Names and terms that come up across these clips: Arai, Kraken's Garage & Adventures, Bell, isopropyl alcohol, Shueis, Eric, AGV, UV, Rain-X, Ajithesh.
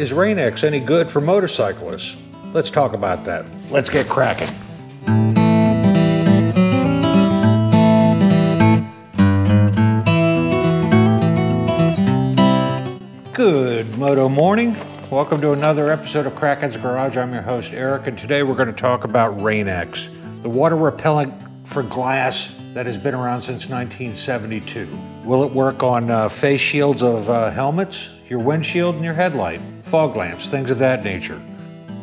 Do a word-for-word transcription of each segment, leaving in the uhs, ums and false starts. Is Rain-X any good for motorcyclists? Let's talk about that. Let's get cracking. Good moto morning. Welcome to another episode of Kraken's Garage. I'm your host, Eric, and today we're going to talk about Rain-X, the water repellent for glass that has been around since nineteen seventy-two. Will it work on uh, face shields of uh, helmets, your windshield and your headlight, fog lamps, things of that nature?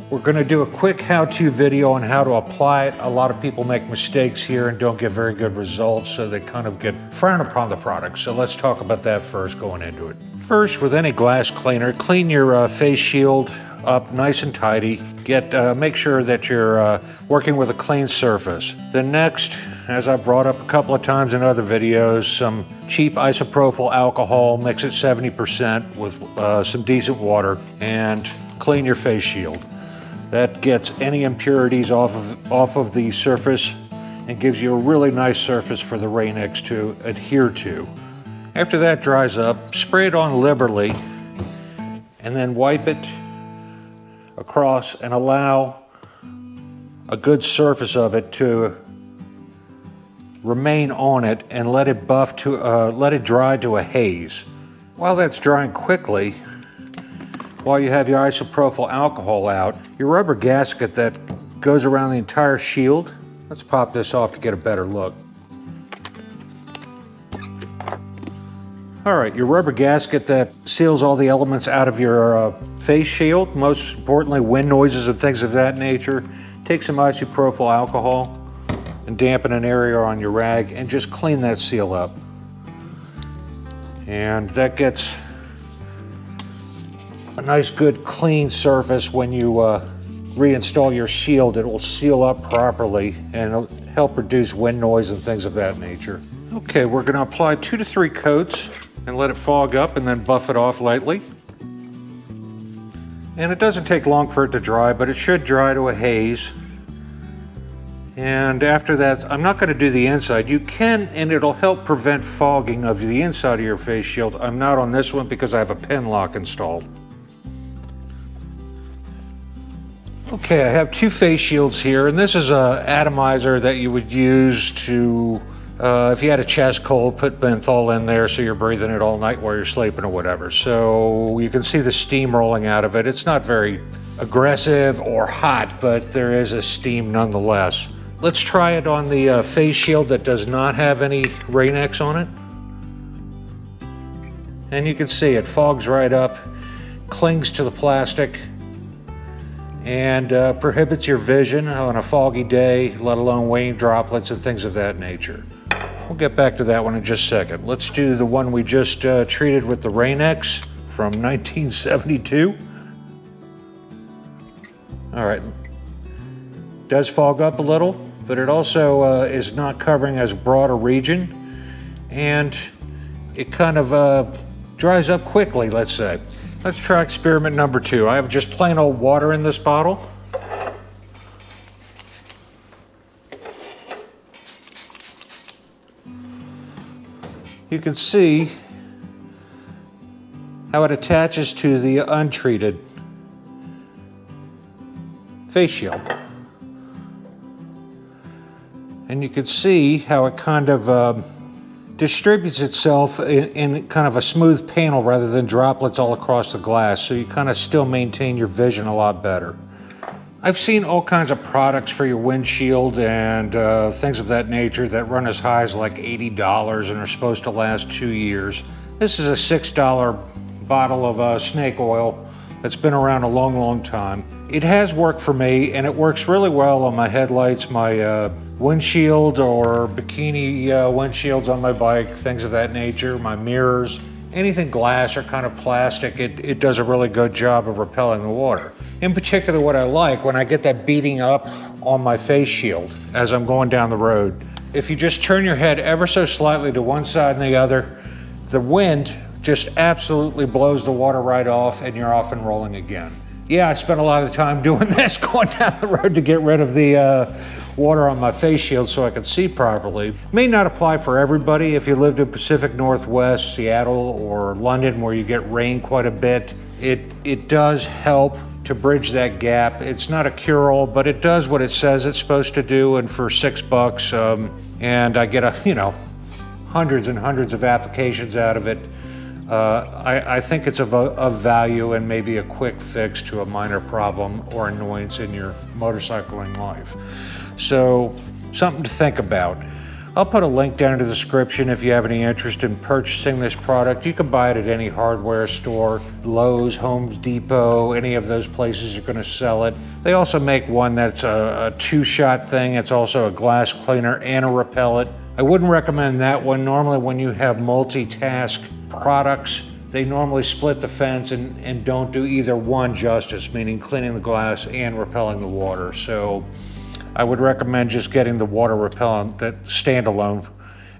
We're going to do a quick how-to video on how to apply it. A lot of people make mistakes here and don't get very good results, so they kind of get frowned upon the product. So let's talk about that first, going into it. First, with any glass cleaner, clean your uh, face shield up nice and tidy. Get uh, make sure that you're uh, working with a clean surface. Then next, as I've brought up a couple of times in other videos, some cheap isopropyl alcohol, mix it seventy percent with uh, some decent water, and clean your face shield. That gets any impurities off of off of the surface and gives you a really nice surface for the Rain-X to adhere to. After that dries up, spray it on liberally and then wipe it across and allow a good surface of it to remain on it, and let it buff to uh, let it dry to a haze. While that's drying quickly, while you have your isopropyl alcohol out, your rubber gasket that goes around the entire shield. Let's pop this off to get a better look. All right, your rubber gasket that seals all the elements out of your uh, face shield, most importantly wind noises and things of that nature. Take some isopropyl alcohol and dampen an area on your rag and just clean that seal up. And that gets a nice, good, clean surface. When you uh, reinstall your shield, it will seal up properly and it'll help reduce wind noise and things of that nature. Okay, we're gonna apply two to three coats and let it fog up and then buff it off lightly. And it doesn't take long for it to dry, but it should dry to a haze. And after that, I'm not gonna do the inside. You can, and it'll help prevent fogging of the inside of your face shield. I'm not on this one because I have a pin lock installed. Okay, I have two face shields here, and this is a atomizer that you would use to Uh, if you had a chest cold, put menthol in there so you're breathing it all night while you're sleeping or whatever. So you can see the steam rolling out of it. It's not very aggressive or hot, but there is a steam nonetheless. Let's try it on the uh, face shield that does not have any Rain-X on it. And you can see it fogs right up, clings to the plastic, and uh, prohibits your vision on a foggy day, let alone rain droplets and things of that nature. We'll get back to that one in just a second. Let's do the one we just uh, treated with the Rain-X from nineteen seventy-two. All right, does fog up a little, but it also uh, is not covering as broad a region, and it kind of uh, dries up quickly, let's say. Let's try experiment number two. I have just plain old water in this bottle. You can see how it attaches to the untreated face shield. And you can see how it kind of uh, distributes itself in, in kind of a smooth panel rather than droplets all across the glass. So you kind of still maintain your vision a lot better. I've seen all kinds of products for your windshield and uh, things of that nature that run as high as like eighty dollars and are supposed to last two years. This is a six dollar bottle of uh, snake oil that's been around a long, long time. It has worked for me, and it works really well on my headlights, my uh, windshield, or bikini uh, windshields on my bike, things of that nature, my mirrors. Anything glass or kind of plastic, it, it does a really good job of repelling the water. In particular, what I like when I get that beating up on my face shield as I'm going down the road, if you just turn your head ever so slightly to one side and the other, the wind just absolutely blows the water right off and you're off and rolling again. Yeah, I spent a lot of time doing this, going down the road to get rid of the uh, water on my face shield so I could see properly. May not apply for everybody. If you lived in Pacific Northwest, Seattle, or London, where you get rain quite a bit, it it does help to bridge that gap. It's not a cure-all, but it does what it says it's supposed to do, and for six bucks, um, and I get a you know hundreds and hundreds of applications out of it. Uh, I, I think it's of, of value and maybe a quick fix to a minor problem or annoyance in your motorcycling life. So something to think about. I'll put a link down in the description if you have any interest in purchasing this product. You can buy it at any hardware store, Lowe's, Home Depot, any of those places are going to sell it. They also make one that's a, a two-shot thing. It's also a glass cleaner and a repellent. I wouldn't recommend that one. Normally when you have multitask products, they normally split the fence and, and don't do either one justice, meaning cleaning the glass and repelling the water. So I would recommend just getting the water repellent that standalone,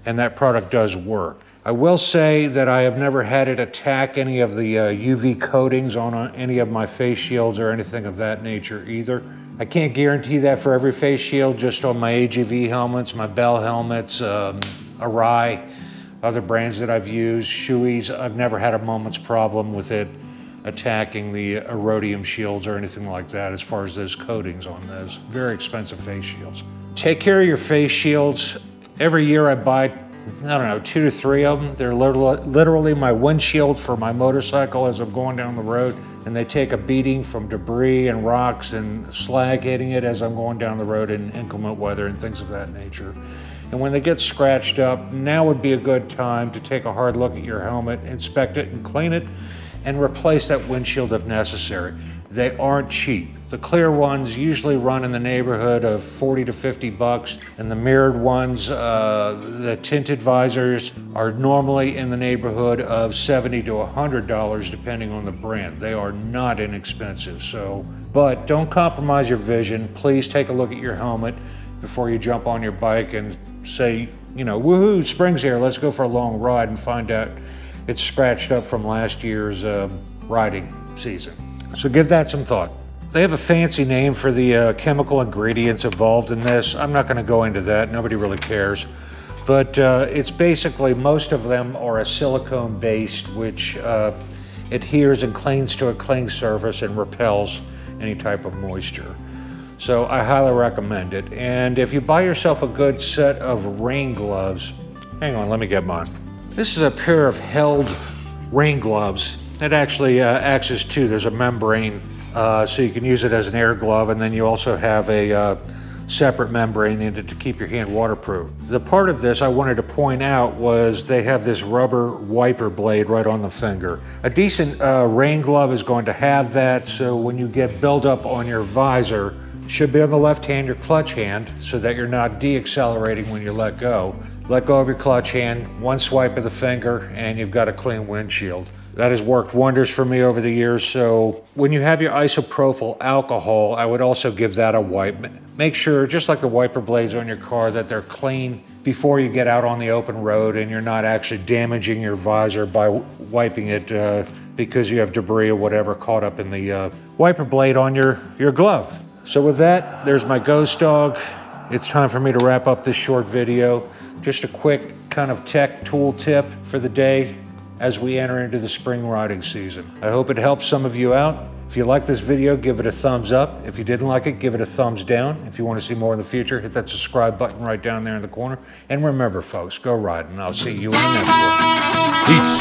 and that product does work. I will say that I have never had it attack any of the uh, U V coatings on uh, any of my face shields or anything of that nature either. I can't guarantee that for every face shield, just on my A G V helmets, my Bell helmets, um, Arai, other brands that I've used, Shueis, I've never had a moment's problem with it attacking the erodium shields or anything like that as far as those coatings on those very expensive face shields. Take care of your face shields. Every year I buy, I don't know, two to three of them. They're literally my windshield for my motorcycle as I'm going down the road. And they take a beating from debris and rocks and slag hitting it as I'm going down the road in inclement weather and things of that nature. And when they get scratched up, now would be a good time to take a hard look at your helmet, inspect it and clean it, and replace that windshield if necessary. They aren't cheap. The clear ones usually run in the neighborhood of forty to fifty bucks, and the mirrored ones, uh, the tinted visors, are normally in the neighborhood of seventy to a hundred dollars depending on the brand. They are not inexpensive, so. But don't compromise your vision. Please take a look at your helmet before you jump on your bike and say, you know, woohoo, spring's here, let's go for a long ride, and find out it's scratched up from last year's uh, riding season. So give that some thought. They have a fancy name for the uh, chemical ingredients involved in this. I'm not gonna go into that, nobody really cares. But uh, it's basically, most of them are a silicone based, which uh, adheres and clings to a cling surface and repels any type of moisture. So I highly recommend it. And if you buy yourself a good set of rain gloves, hang on, let me get mine. This is a pair of held rain gloves. It actually uh, acts as two, there's a membrane. Uh, so you can use it as an air glove, and then you also have a uh, separate membrane in it to keep your hand waterproof. The part of this I wanted to point out was they have this rubber wiper blade right on the finger. A decent uh, rain glove is going to have that, so when you get buildup on your visor, it should be on the left hand, your clutch hand, so that you're not deaccelerating when you let go. Let go of your clutch hand, one swipe of the finger, and you've got a clean windshield. That has worked wonders for me over the years. So when you have your isopropyl alcohol, I would also give that a wipe. Make sure, just like the wiper blades on your car, that they're clean before you get out on the open road and you're not actually damaging your visor by wiping it uh, because you have debris or whatever caught up in the uh, wiper blade on your, your glove. So with that, there's my ghost dog. It's time for me to wrap up this short video. Just a quick kind of tech tool tip for the day as we enter into the spring riding season. I hope it helps some of you out. If you like this video, give it a thumbs up. If you didn't like it, give it a thumbs down. If you want to see more in the future, hit that subscribe button right down there in the corner. And remember folks, go ride, and I'll see you in the next one. Peace.